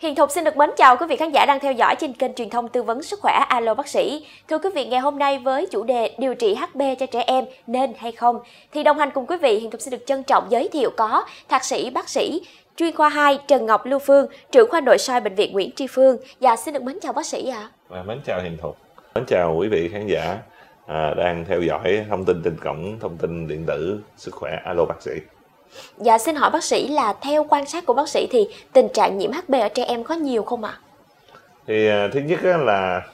Hiền Thục xin được mến chào quý vị khán giả đang theo dõi trên kênh truyền thông tư vấn sức khỏe Alo Bác Sĩ. Thưa quý vị, ngày hôm nay với chủ đề điều trị HB cho trẻ em nên hay không, thì đồng hành cùng quý vị, Hiền Thục xin được trân trọng giới thiệu có thạc sĩ bác sĩ chuyên khoa 2 Trần Ngọc Lưu Phương, trưởng khoa nội soi Bệnh viện Nguyễn Tri Phương. Và xin được mến chào bác sĩ ạ. Mến chào Hiền Thục, mến chào quý vị khán giả đang theo dõi thông tin trên cổng thông tin điện tử sức khỏe Alo Bác Sĩ. Dạ, xin hỏi bác sĩ là theo quan sát của bác sĩ thì tình trạng nhiễm HB ở trẻ em có nhiều không ạ? Thì thứ nhất là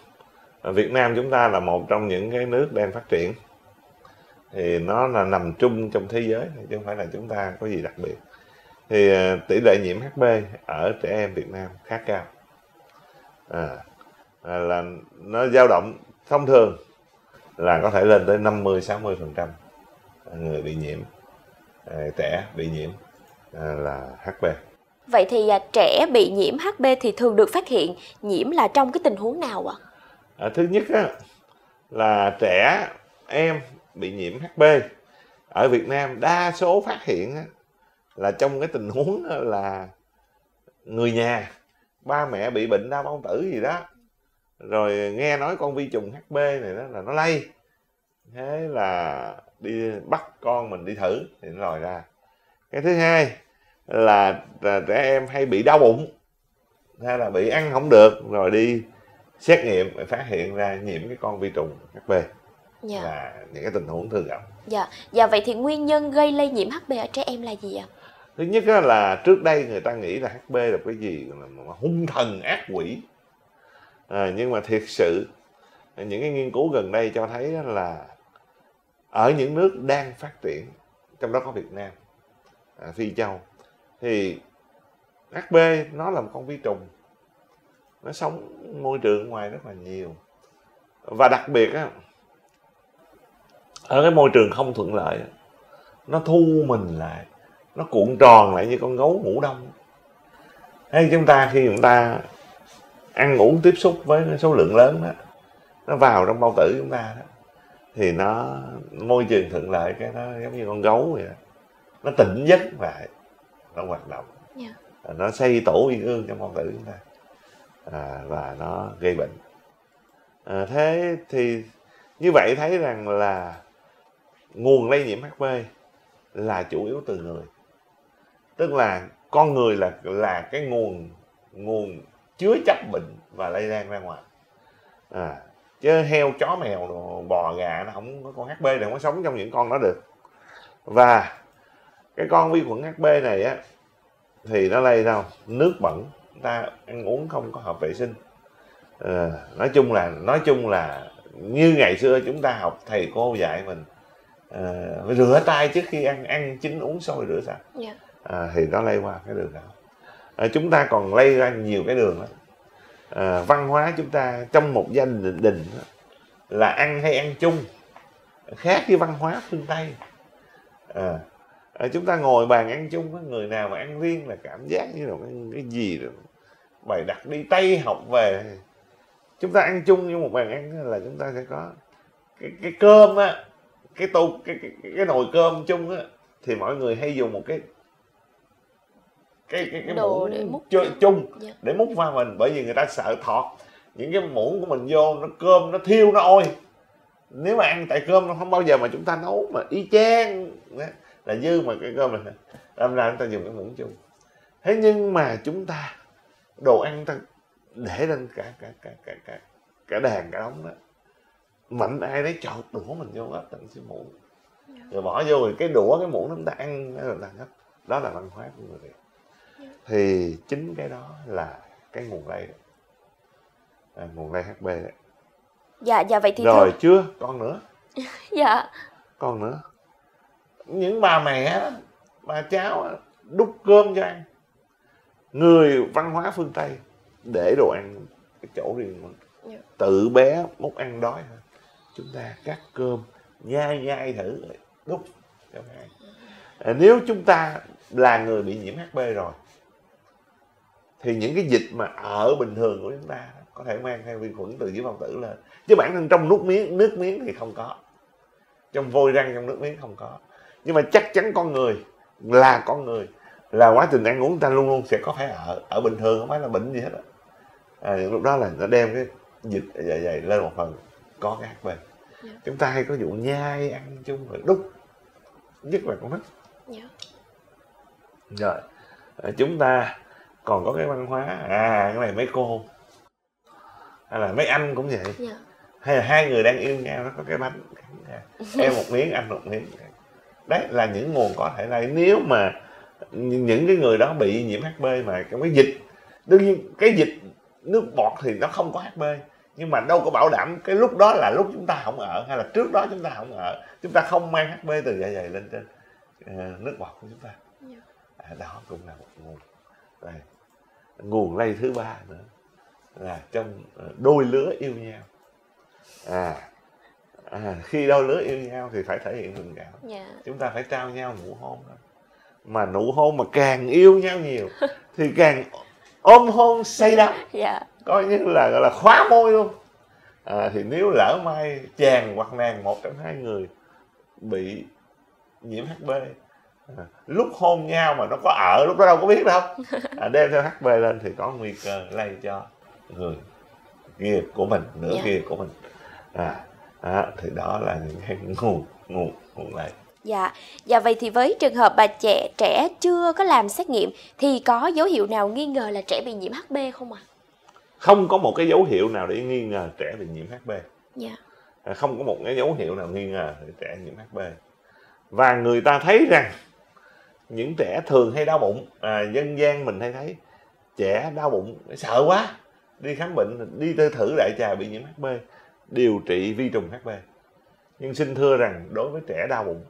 Việt Nam chúng ta là một trong những cái nước đang phát triển, thì nó là nằm chung trong thế giới chứ không phải là chúng ta có gì đặc biệt. Thì tỷ lệ nhiễm HB ở trẻ em Việt Nam khá cao, là nó dao động thông thường là có thể lên tới 50-60% người bị nhiễm, trẻ bị nhiễm là HB. Vậy thì trẻ bị nhiễm HB thì thường được phát hiện nhiễm là trong cái tình huống nào ạ? Thứ nhất là trẻ em bị nhiễm HB ở Việt Nam đa số phát hiện là trong cái tình huống là người nhà, ba mẹ bị bệnh đau bao tử gì đó, rồi nghe nói con vi trùng HB này đó là nó lây, thế là đi bắt con mình đi thử thì nó lòi ra. Cái thứ hai là trẻ em hay bị đau bụng hay là bị ăn không được, rồi đi xét nghiệm và phát hiện ra nhiễm cái con vi trùng HB. Dạ. Là những cái tình huống thường gặp. Dạ. Dạ, vậy thì nguyên nhân gây lây nhiễm HB ở trẻ em là gì ạ? Thứ nhất là trước đây người ta nghĩ là HB là cái gì là hung thần ác quỷ, nhưng mà thiệt sự những cái nghiên cứu gần đây cho thấy là ở những nước đang phát triển, trong đó có Việt Nam, Phi Châu, thì HB nó là một con vi trùng, nó sống môi trường ngoài rất là nhiều, và đặc biệt ở cái môi trường không thuận lợi nó thu mình lại, nó cuộn tròn lại như con gấu ngủ đông. Thế chúng ta khi chúng ta ăn uống tiếp xúc với số lượng lớn đó, nó vào trong bao tử chúng ta đó, thì nó môi trường thuận lợi cái nó giống như con gấu vậy đó. Nó tỉnh giấc lại, nó hoạt động, yeah. Nó xây tổ uyên ương trong bao tử chúng ta, và nó gây bệnh. Thế thì như vậy thấy rằng là nguồn lây nhiễm HB là chủ yếu từ người, tức là con người là cái nguồn chứa chấp bệnh và lây lan ra ngoài. Chứ heo, chó, mèo, bò, gà nó không có, con HB này không có sống trong những con đó được. Và cái con vi khuẩn HB này á thì nó lây đâu? Nước bẩn, ta ăn uống không có hợp vệ sinh. Nói chung là như ngày xưa chúng ta học thầy cô dạy mình rửa tay trước khi ăn chín uống sôi rửa sạch. Yeah. Thì nó lây qua cái đường đó. Chúng ta còn lây ra nhiều cái đường đó. Văn hóa chúng ta trong một gia đình là ăn hay ăn chung khác với văn hóa phương Tây. Chúng ta ngồi bàn ăn chung, người nào mà ăn riêng là cảm giác như là cái gì đó. Bài đặt đi Tây học về, chúng ta ăn chung như một bàn ăn là chúng ta sẽ có cái cơm á, cái tô, cái nồi cơm chung á, thì mọi người hay dùng một cái muỗng để múc chung, yeah. Để múc vào mình, bởi vì người ta sợ thọt những cái muỗng của mình vô, nó cơm nó thiêu nó ôi. Nếu mà ăn tại cơm nó không bao giờ mà chúng ta nấu mà y chang là dư mà cái cơm này, làm ra chúng ta dùng cái muỗng chung. Thế nhưng mà chúng ta đồ ăn ta để lên cả đàn cả đống đó, mạnh ai đấy chọt đũa mình vô hết tận cái muỗng, yeah. Rồi bỏ vô rồi cái đũa cái muỗng chúng ta ăn rồi là hết. Đó là văn hóa của người Việt. Thì chính cái đó là cái nguồn lây, nguồn lây HB đấy. Dạ, dạ, vậy thì rồi thưa... chưa, còn nữa. Dạ. Còn nữa, những bà mẹ, bà cháu đút cơm cho ăn. Người văn hóa phương Tây để đồ ăn cái chỗ riêng mình, dạ. Tự bé múc ăn đói, chúng ta cắt cơm, nhai thử, đút cho ăn. Nếu chúng ta là người bị nhiễm HB rồi thì những cái dịch mà ở bình thường của chúng ta có thể mang theo vi khuẩn từ dưới bao tử lên, chứ bản thân trong nước miếng thì không có, trong vôi răng, trong nước miếng không có. Nhưng mà chắc chắn con người là con người là quá trình ăn uống ta luôn luôn sẽ có phải ở bình thường, không phải là bệnh gì hết. Lúc đó là nó đem cái dịch dạ dày lên một phần, có cái HB. Yeah. Chúng ta hay có vụ nhai ăn chung rồi đút, nhất là con nít. Yeah. Rồi chúng ta còn có cái văn hóa cái này mấy cô hay là mấy anh cũng vậy. Yeah. Hay là hai người đang yêu nhau nó có cái bánh em một miếng anh một miếng, đấy là những nguồn có thể này. Nếu mà những cái người đó bị nhiễm HB mà cái dịch, đương nhiên cái dịch nước bọt thì nó không có HB, nhưng mà đâu có bảo đảm cái lúc đó là lúc chúng ta không ở hay là trước đó chúng ta không ở, chúng ta không mang HB từ dạ dày lên trên nước bọt của chúng ta. Yeah. Đó cũng là một nguồn. Đây, nguồn lây thứ ba nữa là trong đôi lứa yêu nhau. Khi đôi lứa yêu nhau thì phải thể hiện tình cảm. Yeah. Chúng ta phải trao nhau nụ hôn đó. Mà nụ hôn mà càng yêu nhau nhiều thì càng ôm hôn say đắm. Yeah. Coi như là gọi là khóa môi luôn. Thì nếu lỡ may chàng hoặc nàng một trong hai người bị nhiễm HB, lúc hôn nhau mà nó có ở, lúc đó đâu có biết đâu, đem theo HB lên thì có nguy cơ lây cho người kia của mình, nửa yeah. kia của mình. Thì đó là những cái nguồn lây. Dạ, dạ, vậy thì với trường hợp bà trẻ chưa có làm xét nghiệm thì có dấu hiệu nào nghi ngờ là trẻ bị nhiễm HB không ạ? Không có một cái dấu hiệu nào để nghi ngờ trẻ bị nhiễm HB. Dạ. Không có một cái dấu hiệu nào nghi ngờ trẻ nhiễm HB. Và người ta thấy rằng những trẻ thường hay đau bụng, dân gian mình hay thấy trẻ đau bụng sợ quá, đi khám bệnh, đi thử đại trà bị nhiễm HB, điều trị vi trùng HB. Nhưng xin thưa rằng đối với trẻ đau bụng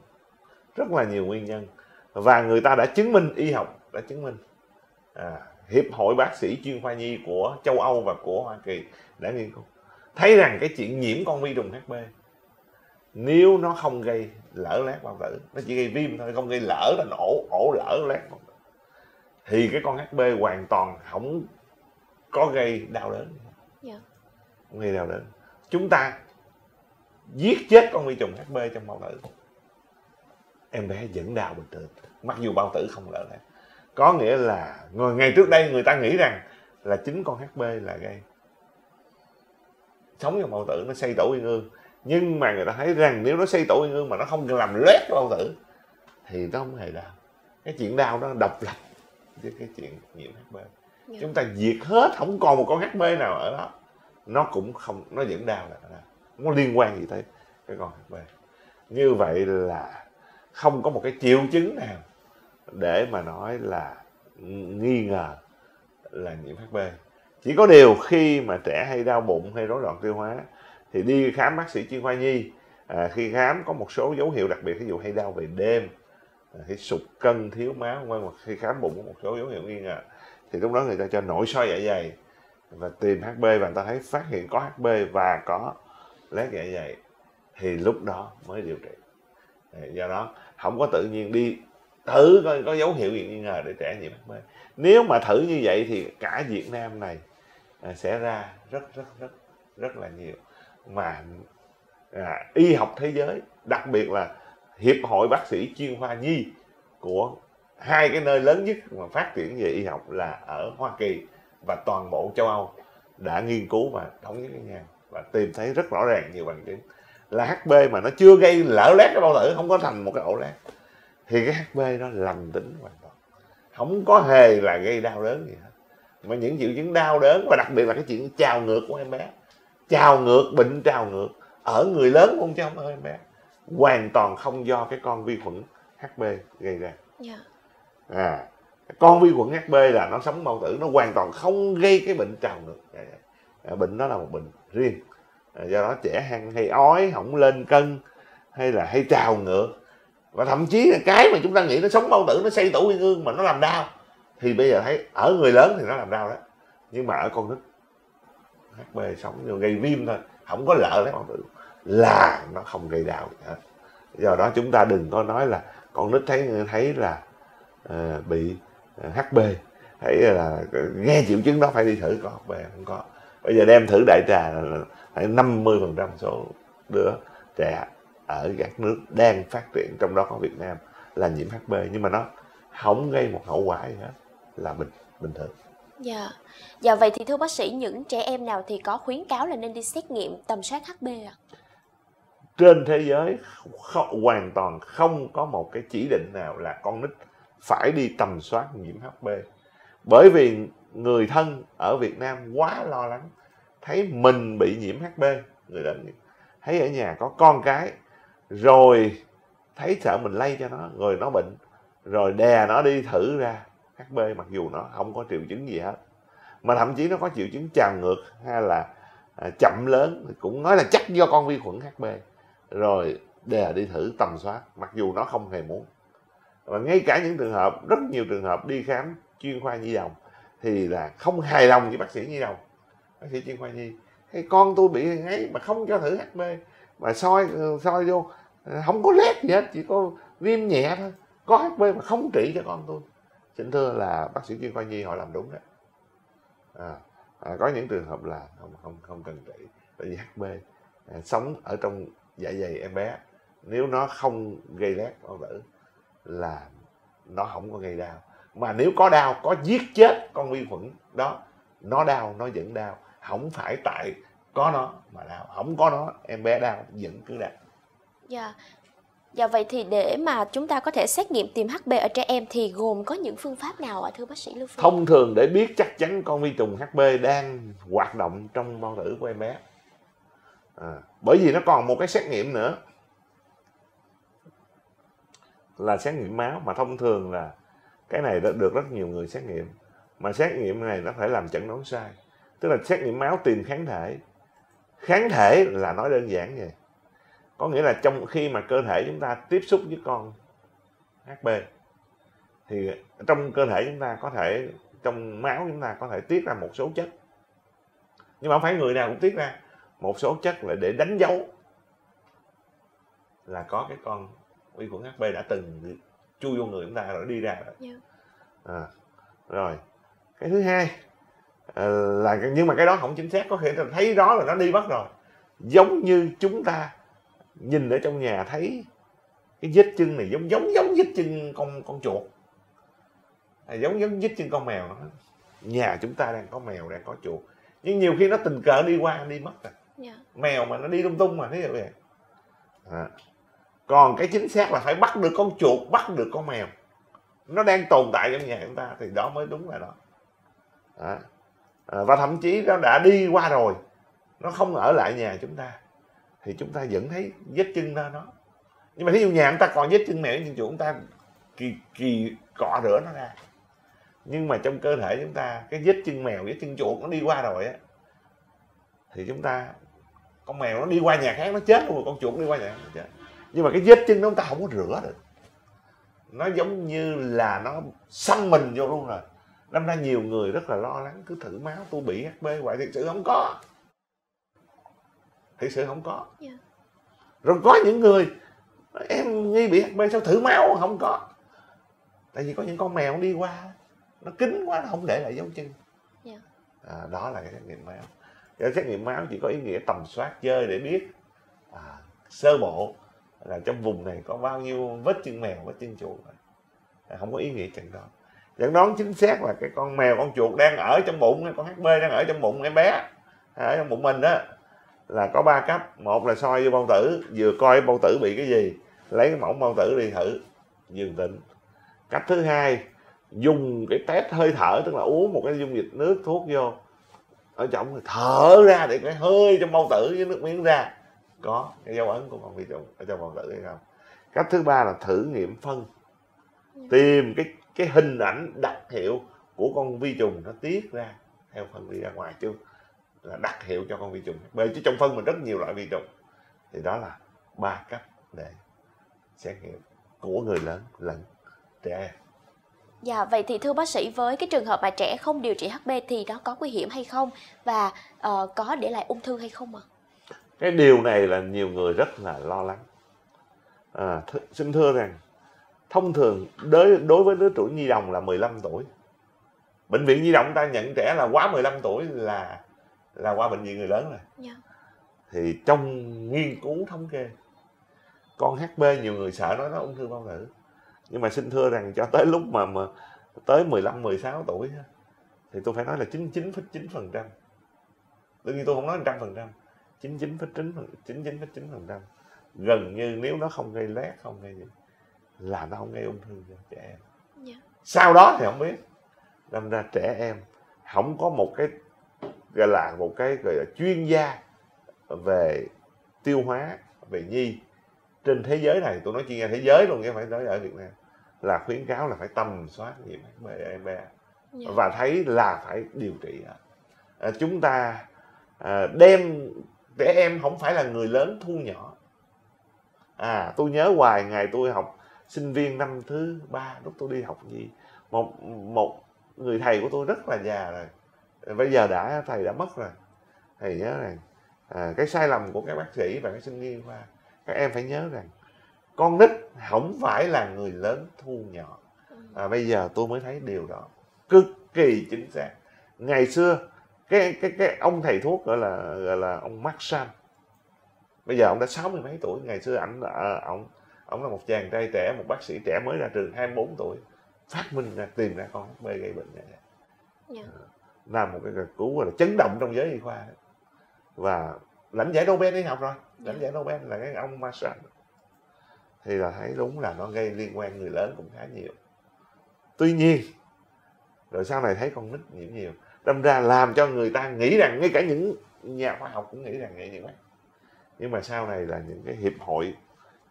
rất là nhiều nguyên nhân, và người ta đã chứng minh, y học đã chứng minh, Hiệp hội bác sĩ chuyên khoa nhi của châu Âu và của Hoa Kỳ đã nghiên cứu thấy rằng cái chuyện nhiễm con vi trùng HB, nếu nó không gây lở loét bao tử, nó chỉ gây viêm thôi, không gây lở thành ổ lở loét, thì cái con HB hoàn toàn không có gây đau đớn. Dạ. Không gây đau đớn. Chúng ta giết chết con vi trùng HB trong bao tử, em bé vẫn đau bình thường, mặc dù bao tử không lở loét. Có nghĩa là ngày trước đây người ta nghĩ rằng là chính con HB là gây sống trong bao tử, nó xây tổ uyên ương. Nhưng mà người ta thấy rằng nếu nó xây tổ uyên ương mà nó không làm loét bao tử thì nó không hề đau. Cái chuyện đau đó độc lập với cái chuyện nhiễm HB. Dạ. Chúng ta diệt hết, không còn một con HB nào ở đó, nó cũng không, nó vẫn đau, là nó liên quan gì tới cái con HB. Như vậy là không có một cái triệu chứng nào để mà nói là nghi ngờ là nhiễm HB. Chỉ có điều khi mà trẻ hay đau bụng hay rối loạn tiêu hóa thì đi khám bác sĩ chuyên khoa nhi, khi khám có một số dấu hiệu đặc biệt, ví dụ hay đau về đêm, hay sụt cân, thiếu máu, hoặc khi khám bụng có một số dấu hiệu nghi ngờ thì lúc đó người ta cho nội soi dạ dày và tìm HB, và người ta thấy phát hiện có HB và có loét dạ dày thì lúc đó mới điều trị. Do đó không có tự nhiên đi thử coi có dấu hiệu gì nghi ngờ để trẻ nhiễm HB. Nếu mà thử như vậy thì cả Việt Nam này sẽ ra rất là nhiều. Mà y học thế giới, đặc biệt là Hiệp hội bác sĩ chuyên khoa nhi của hai cái nơi lớn nhất mà phát triển về y học là ở Hoa Kỳ và toàn bộ châu Âu, đã nghiên cứu và thống nhất với nhau và tìm thấy rất rõ ràng nhiều bằng chứng là HB mà nó chưa gây lở loét cái bao tử, không có thành một cái ổ loét, thì cái HB nó lành tính hoàn toàn, không có hề là gây đau đớn gì hết. Mà những triệu chứng đau đớn, và đặc biệt là cái chuyện trào ngược của em bé, trào ngược, bệnh trào ngược ở người lớn không chứ không ở em bé, hoàn toàn không do cái con vi khuẩn HB gây ra. Yeah. Con vi khuẩn HB là nó sống bao tử, nó hoàn toàn không gây cái bệnh trào ngược. Bệnh đó là một bệnh riêng. Do đó trẻ hay ói, không lên cân, hay là hay trào ngược, và thậm chí là cái mà chúng ta nghĩ nó sống bao tử, nó xây tổ uyên ương mà nó làm đau, thì bây giờ thấy ở người lớn thì nó làm đau đó, nhưng mà ở con nít HB sống rồi gây viêm thôi, không có lở đấy bao tử là nó không gây đau. Do đó chúng ta đừng có nói là con nít thấy là bị HB, thấy là nghe triệu chứng đó phải đi thử có HB, không có. Bây giờ đem thử đại trà là 50% số đứa trẻ ở các nước đang phát triển, trong đó có Việt Nam, là nhiễm HB, nhưng mà nó không gây một hậu quả gì hết, là bình thường. Dạ. Dạ, vậy thì thưa bác sĩ, những trẻ em nào thì có khuyến cáo là nên đi xét nghiệm tầm soát HB ạ? Trên thế giới hoàn toàn không có một cái chỉ định nào là con nít phải đi tầm soát nhiễm HB. Bởi vì người thân ở Việt Nam quá lo lắng, thấy mình bị nhiễm HB, người đến thấy ở nhà có con cái, rồi thấy sợ mình lây cho nó, rồi nó bệnh, rồi đè nó đi thử ra HB, mặc dù nó không có triệu chứng gì hết, mà thậm chí nó có triệu chứng trào ngược hay là chậm lớn, cũng nói là chắc do con vi khuẩn HB, rồi đè đi thử tầm soát mặc dù nó không hề muốn. Và ngay cả những trường hợp, rất nhiều trường hợp đi khám chuyên khoa nhi đồng thì là không hài lòng với bác sĩ nhi đồng, bác sĩ chuyên khoa nhi, hay con tôi bị ấy mà không cho thử HB, mà soi vô không có lét gì hết, chỉ có viêm nhẹ thôi, có HB mà không trị cho con tôi. Xin thưa là bác sĩ chuyên khoa nhi họ làm đúng đấy. Có những trường hợp là không cần trị, tại vì HB sống ở trong dạ dày em bé, nếu nó không gây lét bao tử là nó không có gây đau, mà nếu có đau, có giết chết con vi khuẩn đó, nó đau, nó vẫn đau, không phải tại có nó mà đau, không có nó em bé đau vẫn cứ đau. Dạ. Dạ, vậy thì để mà chúng ta có thể xét nghiệm tìm HB ở trẻ em thì gồm có những phương pháp nào ạ, thưa bác sĩ Lưu Phương? Thông thường để biết chắc chắn con vi trùng HB đang hoạt động trong bao tử của em bé, bởi vì nó còn một cái xét nghiệm nữa là xét nghiệm máu, mà thông thường là cái này đã được rất nhiều người xét nghiệm, mà xét nghiệm này nó phải làm chẩn đoán sai. Tức là xét nghiệm máu tìm kháng thể. Kháng thể là nói đơn giản vậy, có nghĩa là trong khi mà cơ thể chúng ta tiếp xúc với con HB thì trong cơ thể chúng ta có thể, trong máu chúng ta có thể tiết ra một số chất, nhưng mà không phải người nào cũng tiết ra một số chất, là để đánh dấu là có cái con vi khuẩn HB đã từng chui vô người chúng ta rồi đi ra rồi. Rồi cái thứ hai là, nhưng mà cái đó không chính xác, có thể thấy đó là nó đi mất rồi, giống như chúng ta nhìn ở trong nhà thấy cái vết chân này giống vết chân con chuột, giống vết chân con mèo đó. Nhà chúng ta đang có mèo, đang có chuột, nhưng nhiều khi nó tình cờ đi qua đi mất rồi. Yeah. Mèo mà nó đi lung tung mà, thấy không vậy? Còn cái chính xác là phải bắt được con chuột, bắt được con mèo, nó đang tồn tại trong nhà chúng ta thì đó mới đúng là đó. Và thậm chí nó đã đi qua rồi, nó không ở lại nhà chúng ta thì chúng ta vẫn thấy vết chân ra nó. Nhưng mà thí dụ nhà chúng ta còn vết chân mẹ, nhưng chỗ chúng ta kỳ cọ rửa nó ra. Nhưng mà trong cơ thể chúng ta, cái vết chân mèo, vết chân chuột nó đi qua rồi á, thì chúng ta, con mèo nó đi qua nhà khác nó chết luôn, con chuột nó đi qua nhà khác nó chết. Nhưng mà cái vết chân đó chúng ta không có rửa được, nó giống như là nó xăm mình vô luôn rồi. Đâm ra nhiều người rất là lo lắng, cứ thử máu tôi bị HB hoài, thực sự không có. Thực sự không có. Yeah. Rồi có những người nói, em nghi bị HB sao thử máu? Không có. Tại vì có những con mèo đi qua, nó kín quá, nó không để lại dấu chân. Yeah. Đó là cái xét nghiệm máu. Cái xét nghiệm máu chỉ có ý nghĩa tầm soát chơi để biết sơ bộ là trong vùng này có bao nhiêu vết chân mèo, vết chân chuột. Không có ý nghĩa chẩn đoán. Chẩn đoán chính xác là cái con mèo, con chuột đang ở trong bụng, con HB đang ở trong bụng em bé, ở trong bụng mình đó. Là có 3 cấp, một là soi vô bao tử, vừa coi bao tử bị cái gì, lấy cái mẫu bao tử đi thử, dương tính. Cách thứ hai, dùng cái test hơi thở, tức là uống một cái dung dịch nước thuốc vô, ở trong thở ra để cái hơi trong bao tử với nước miếng ra, có cái dấu ấn của con vi trùng ở trong bao tử hay không. Cách thứ ba là thử nghiệm phân, tìm cái hình ảnh đặc hiệu của con vi trùng nó tiết ra theo phân đi ra ngoài, chứ là đặc hiệu cho con vi trùng HB, chứ trong phân mình rất nhiều loại vi trùng. Thì đó là 3 cách để xét nghiệm của người lớn lẫn trẻ em. Dạ, vậy thì thưa bác sĩ, với cái trường hợp mà trẻ không điều trị HB thì nó có nguy hiểm hay không, và có để lại ung thư hay không ạ? Cái điều này là nhiều người rất là lo lắng. Xin thưa rằng thông thường đối với lứa tuổi nhi đồng là 15 tuổi. Bệnh viện nhi đồng ta nhận trẻ là quá 15 tuổi là qua bệnh viện người lớn rồi. Yeah. Thì trong nghiên cứu thống kê, con HB nhiều người sợ nói nó ung thư bao tử, Nhưng mà xin thưa rằng cho tới lúc mà tới 15, 16 tuổi thì tôi phải nói là 99,9%. Đương nhiên tôi không nói 100%, 99,9%. Gần như nếu nó không gây lét, không gây gì, là nó không gây ung thư cho trẻ em. Yeah. Sau đó thì không biết. Đâm ra trẻ em không có một cái gọi là chuyên gia về tiêu hóa, về nhi trên thế giới này. Tôi nói chuyên gia thế giới luôn, chứ phải nói ở Việt Nam, là khuyến cáo là phải tầm soát nhiễm HPV và thấy là phải điều trị. Chúng ta đem trẻ em không phải là người lớn thu nhỏ. Tôi nhớ hoài ngày tôi học sinh viên năm thứ ba, lúc tôi đi học gì, một người thầy của tôi rất là già rồi, bây giờ thầy đã mất rồi. Thầy nhớ rằng cái sai lầm của các bác sĩ và các sinh viên khoa, các em phải nhớ rằng con nít không phải là người lớn thu nhỏ. Bây giờ tôi mới thấy điều đó cực kỳ chính xác. Ngày xưa cái ông thầy thuốc gọi là ông Marshall, bây giờ ông đã 60 mấy tuổi. Ngày xưa ông là một chàng trai trẻ, một bác sĩ trẻ mới ra trường 24 tuổi, phát minh ra, tìm ra con HPV gây bệnh này. Yeah. Làm một cái nghiên cứu là chấn động trong giới y khoa đó. Và lãnh giải Nobel đi học rồi. Lãnh giải Nobel là cái ông Marshall. Thì là thấy đúng là nó gây liên quan người lớn cũng khá nhiều. Tuy nhiên rồi sau này thấy con nít nhiễm nhiều, đâm ra làm cho người ta nghĩ rằng, ngay cả những nhà khoa học cũng nghĩ rằng vậy. Nhưng mà sau này là những cái hiệp hội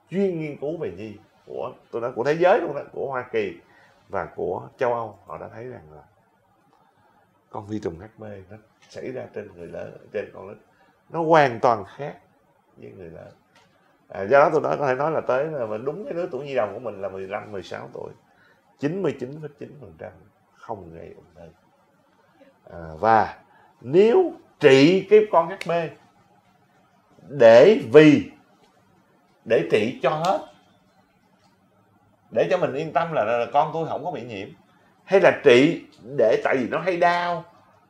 chuyên nghiên cứu về nhi của thế giới luôn đó, của Hoa Kỳ và của châu Âu, họ đã thấy rằng là con vi trùng HB nó xảy ra trên người lớn, trên con nít, nó hoàn toàn khác với người lớn. Do đó tôi nói, có thể nói là tới là đúng cái lứa tuổi nhi đồng của mình là 15, 16 tuổi, 99,9% không gây ung thư. Và nếu trị cái con HB để trị cho hết, để cho mình yên tâm là con tôi không có bị nhiễm, hay là trị để tại vì nó hay đau,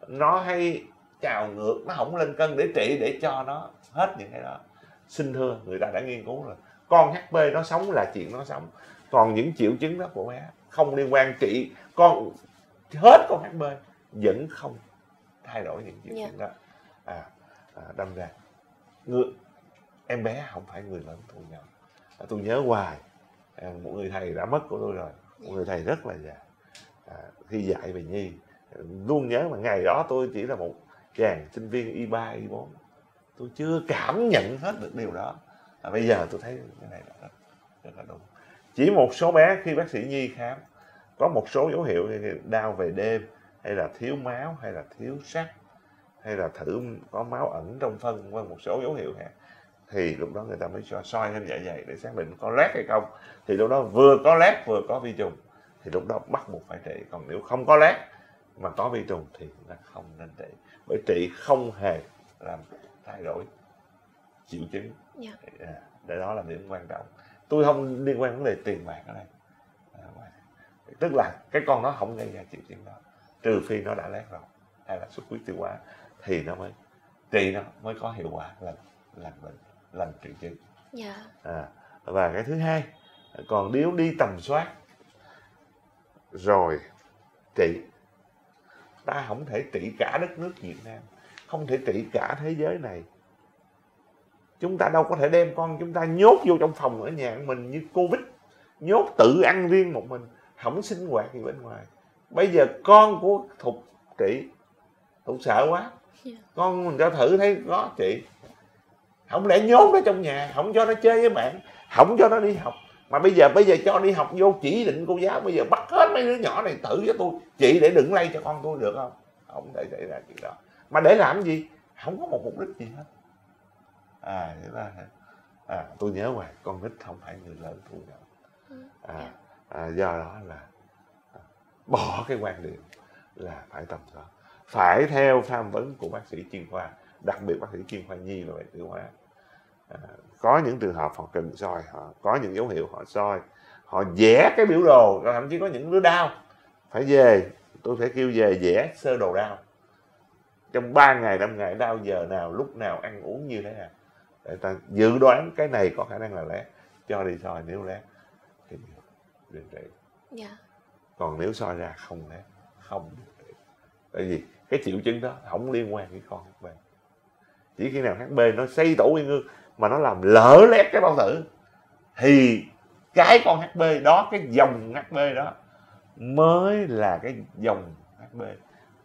nó hay trào ngược, nó không lên cân, để trị để cho nó hết những cái đó. Xin thưa, người ta đã nghiên cứu rồi, con HP nó sống là chuyện nó sống, còn những triệu chứng đó của bé không liên quan. Trị con hết con HP vẫn không thay đổi những triệu chứng đó. Đâm ra em bé không phải người lớn thu nhỏ. Tôi nhớ hoài một người thầy đã mất của tôi rồi, một người thầy rất là già, khi dạy về nhi luôn nhớ. Mà ngày đó tôi chỉ là một chàng sinh viên Y3, Y4, tôi chưa cảm nhận hết được điều đó. Bây giờ tôi thấy cái này là rất là đúng. Chỉ một số bé khi bác sĩ nhi khám có một số dấu hiệu đau về đêm, hay là thiếu máu, hay là thiếu sắt, hay là thử có máu ẩn trong phân, với một số dấu hiệu khác, thì lúc đó người ta mới cho soi thêm dạ dày để xác định có lét hay không. Thì lúc đó vừa có lét vừa có vi trùng thì lúc đó bắt buộc phải trị. Còn nếu không có lét mà có vi trùng thì chúng ta không nên trị, bởi trị không hề làm thay đổi triệu chứng. Để đó là điểm quan trọng. Tôi không liên quan vấn đề tiền bạc ở đây, tức là cái con nó không gây ra triệu chứng đó, trừ phi nó đã lét rồi hay là xuất huyết tiêu hóa thì nó mới trị, nó mới có hiệu quả làm bệnh, làm triệu chứng. Và cái thứ hai, còn nếu đi tầm soát rồi trị, ta không thể trị cả đất nước Việt Nam, không thể trị cả thế giới này. Chúng ta đâu có thể đem con chúng ta nhốt vô trong phòng ở nhà mình như Covid, nhốt tự ăn riêng một mình, không sinh hoạt gì bên ngoài. Bây giờ con của Thục trị, Thục sợ quá, con mình cho thử thấy nó trị, không lẽ nhốt nó trong nhà, không cho nó chơi với bạn, không cho nó đi học. Mà bây giờ cho đi học vô chỉ định cô giáo, bây giờ bắt hết mấy đứa nhỏ này thử với tôi chị để đừng lây cho con tôi, được không? Không thể xảy ra chuyện đó. Mà để làm gì? Không có một mục đích gì hết. Tôi nhớ hoài, con nít không phải người lớn thu nhỏ. Do đó là bỏ cái quan điểm là phải tầm soát, phải theo tham vấn của bác sĩ chuyên khoa, đặc biệt bác sĩ chuyên khoa nhi và bệnh tiêu hóa. Có những trường hợp họ cần soi, họ có những dấu hiệu họ soi, họ vẽ cái biểu đồ. Thậm chí có những đứa đau phải về, tôi phải kêu về vẽ sơ đồ đau trong 3 ngày, 5 ngày, đau giờ nào, lúc nào, ăn uống như thế nào, để ta dự đoán cái này có khả năng là lét, cho đi soi, nếu lét thì điều trị. Dạ. Còn nếu soi ra không lẽ không điều trị. Tại vì cái triệu chứng đó không liên quan với con HB. Chỉ khi nào HB nó xây tổ nguyên ương mà nó làm lỡ lét cái bao tử thì cái con HB đó, cái dòng HB đó mới là cái dòng HB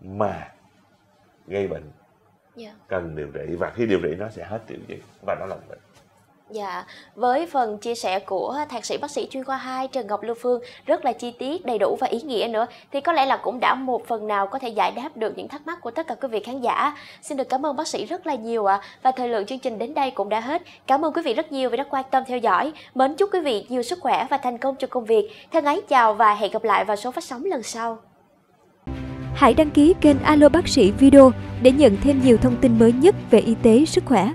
mà gây bệnh. Dạ. Cần điều trị, và khi điều trị nó sẽ hết triệu chứng và nó lành bệnh. Dạ, với phần chia sẻ của thạc sĩ bác sĩ chuyên khoa 2 Trần Ngọc Lưu Phương rất là chi tiết, đầy đủ và ý nghĩa nữa, thì có lẽ là cũng đã một phần nào có thể giải đáp được những thắc mắc của tất cả quý vị khán giả. Xin được cảm ơn bác sĩ rất là nhiều ạ. Và thời lượng chương trình đến đây cũng đã hết. Cảm ơn quý vị rất nhiều vì đã quan tâm theo dõi. Mến chúc quý vị nhiều sức khỏe và thành công trong công việc. Thân ái chào và hẹn gặp lại vào số phát sóng lần sau. Hãy đăng ký kênh Alo Bác Sĩ Video để nhận thêm nhiều thông tin mới nhất về y tế, sức khỏe.